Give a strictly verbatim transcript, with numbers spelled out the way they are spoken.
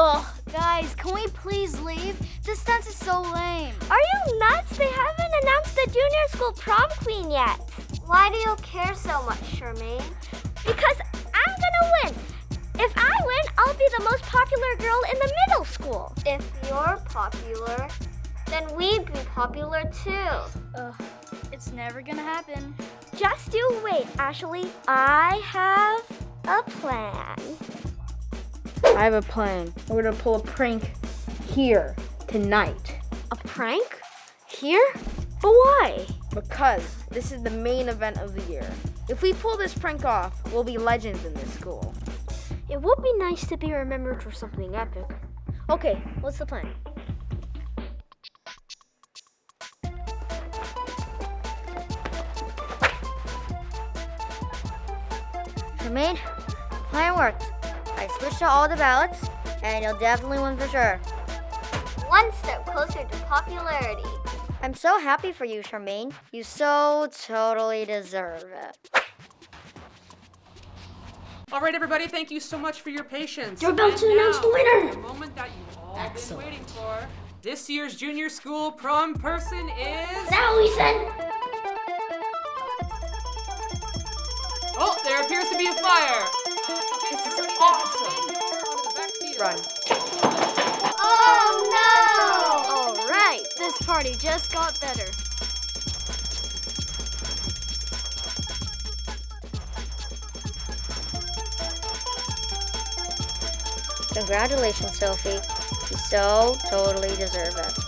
Ugh, guys, can we please leave? This dance is so lame. Are you nuts? They haven't announced the junior school prom queen yet. Why do you care so much, Charmaine? Because I'm gonna win. If I win, I'll be the most popular girl in the middle school. If you're popular, then we'd be popular too. Ugh, it's never gonna happen. Just you wait, Ashley. I have a plan. I have a plan. We're gonna pull a prank here tonight. A prank? Here? But why? Because this is the main event of the year. If we pull this prank off, we'll be legends in this school. It would be nice to be remembered for something epic. Okay, what's the plan? Charmaine, plan worked. I switched out all the ballots, and you'll definitely win for sure. One step closer to popularity. I'm so happy for you, Charmaine. You so totally deserve it. All right, everybody, thank you so much for your patience. You're about and to announce the winner. The moment that you've all Excellent. been waiting for. This year's junior school prom person is... Now, Ethan! Oh, there appears to be a fire. Okay, this is awesome. Run. Oh, no! All right, this party just got better. Congratulations, Sophie. You so totally deserve it.